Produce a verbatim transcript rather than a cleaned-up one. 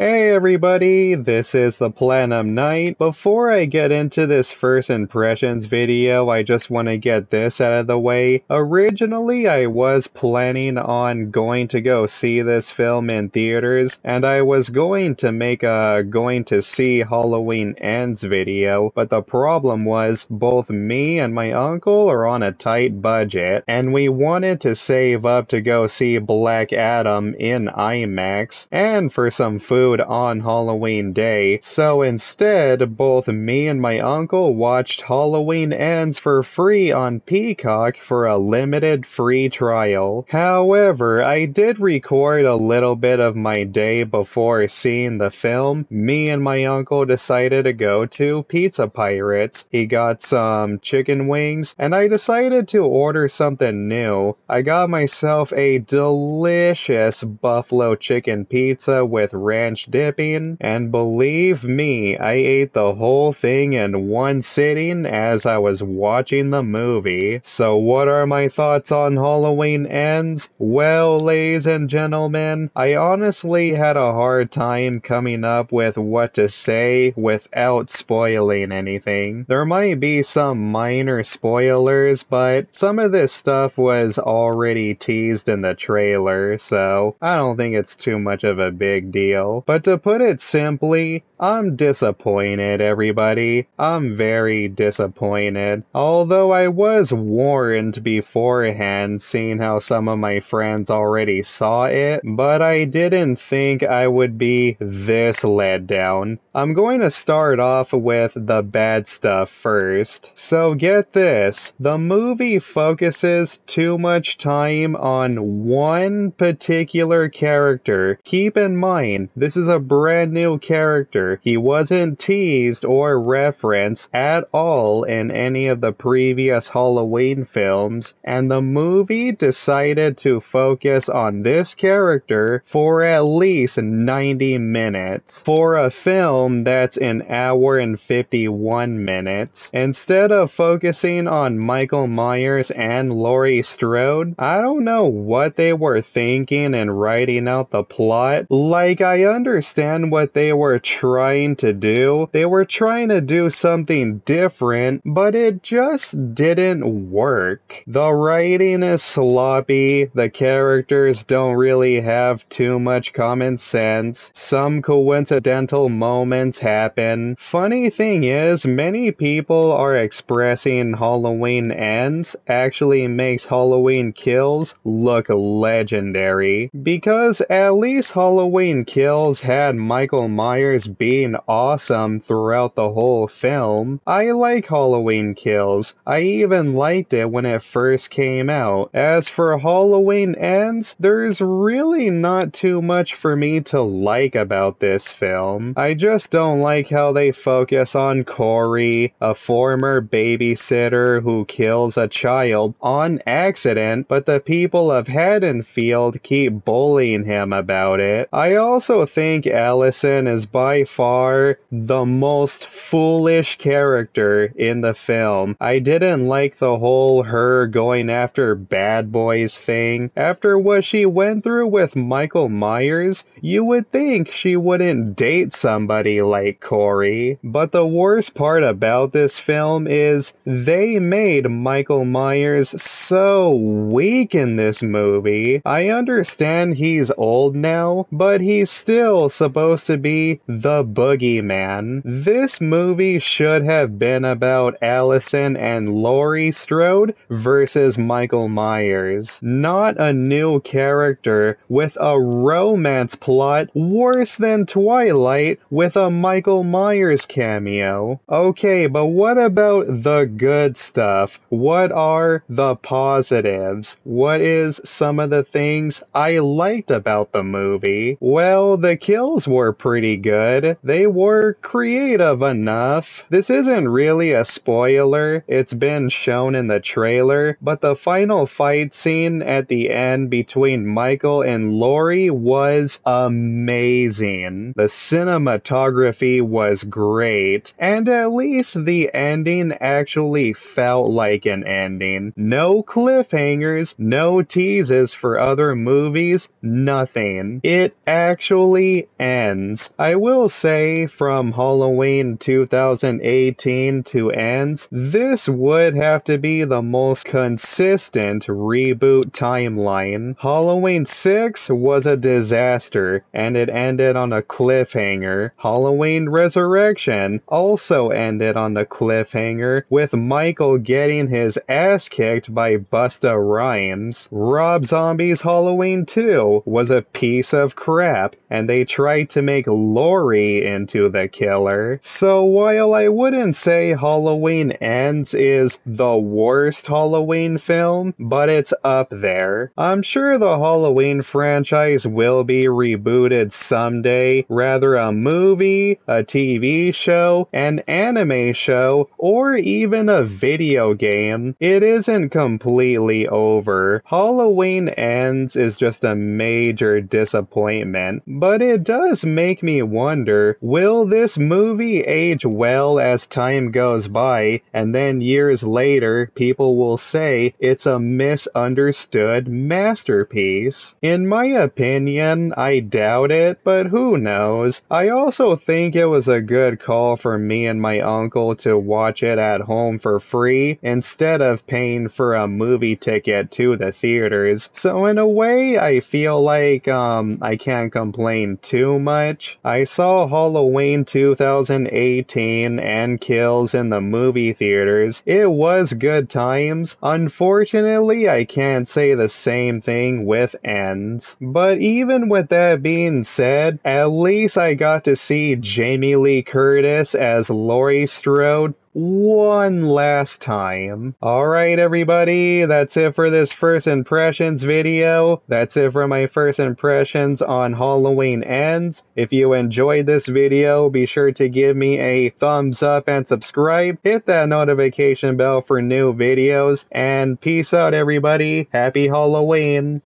Hey everybody, this is the Platinum Knight. Before I get into this first impressions video, I just want to get this out of the way. Originally, I was planning on going to go see this film in theaters, and I was going to make a going to see Halloween Ends video, but the problem was both me and my uncle are on a tight budget, and we wanted to save up to go see Black Adam in IMAX, and for some food on Halloween Day, so instead both me and my uncle watched Halloween Ends for free on Peacock for a limited free trial. However, I did record a little bit of my day before seeing the film. Me and my uncle decided to go to Pizza Pirates. He got some chicken wings, and I decided to order something new. I got myself a delicious buffalo chicken pizza with ranch dipping, and believe me, I ate the whole thing in one sitting as I was watching the movie. So what are my thoughts on Halloween Ends? Well, ladies and gentlemen, I honestly had a hard time coming up with what to say without spoiling anything. There might be some minor spoilers, but some of this stuff was already teased in the trailer, so I don't think it's too much of a big deal. But to put it simply, I'm disappointed, everybody. I'm very disappointed. Although I was warned beforehand, seeing how some of my friends already saw it, but I didn't think I would be this let down. I'm going to start off with the bad stuff first. So get this, the movie focuses too much time on one particular character. Keep in mind, this is a brand new character. He wasn't teased or referenced at all in any of the previous Halloween films, and the movie decided to focus on this character for at least ninety minutes. For a film that's an hour and fifty-one minutes, instead of focusing on Michael Myers and Laurie Strode, I don't know what they were thinking in writing out the plot. Like, I understand what they were trying trying to do. They were trying to do something different, but it just didn't work. The writing is sloppy, the characters don't really have too much common sense, some coincidental moments happen. Funny thing is, many people are expressing Halloween Ends actually makes Halloween Kills look legendary, because at least Halloween Kills had Michael Myers being being awesome throughout the whole film. I like Halloween Kills. I even liked it when it first came out. As for Halloween Ends, there's really not too much for me to like about this film. I just don't like how they focus on Corey, a former babysitter who kills a child on accident, but the people of Haddonfield keep bullying him about it. I also think Allison is by far far the most foolish character in the film. I didn't like the whole her going after bad boys thing. After what she went through with Michael Myers, you would think she wouldn't date somebody like Corey. But the worst part about this film is they made Michael Myers so weak in this movie. I understand he's old now, but he's still supposed to be the boogeyman. This movie should have been about Allison and Laurie Strode versus Michael Myers, not a new character with a romance plot worse than Twilight with a Michael Myers cameo. Okay, but what about the good stuff? What are the positives? What is some of the things I liked about the movie? Well, the kills were pretty good. They were creative enough. This isn't really a spoiler, it's been shown in the trailer, but the final fight scene at the end between Michael and Laurie was amazing. The cinematography was great, and at least the ending actually felt like an ending. No cliffhangers, no teases for other movies, nothing. It actually movie ends. I will say, from Halloween two thousand eighteen to Ends, this would have to be the most consistent reboot timeline. Halloween six was a disaster, and it ended on a cliffhanger. Halloween Resurrection also ended on a cliffhanger, with Michael getting his ass kicked by Busta Rhymes. Rob Zombie's Halloween two was a piece of crap, and they tried to make Laurie into the killer. So while I wouldn't say Halloween Ends is the worst Halloween film, but it's up there. I'm sure the Halloween franchise will be rebooted someday, rather a movie, a T V show, an anime show, or even a video game. It isn't completely over. Halloween Ends is just a major disappointment, but it does make me wonder, will this movie age well as time goes by, and then years later people will say it's a misunderstood masterpiece? In my opinion, I doubt it, but who knows? I also think it was a good call for me and my uncle to watch it at home for free instead of paying for a movie ticket to the theaters, so in a way I feel like um I can't complain too much. I saw Halloween two thousand eighteen and Kills in the movie theaters. It was good times. Unfortunately, I can't say the same thing with Ends. But even with that being said, at least I got to see Jamie Lee Curtis as Laurie Strode one last time. Alright everybody, that's it for this first impressions video. That's it for my first impressions on Halloween Ends. If you enjoyed this video, be sure to give me a thumbs up and subscribe. Hit that notification bell for new videos, and peace out everybody. Happy Halloween!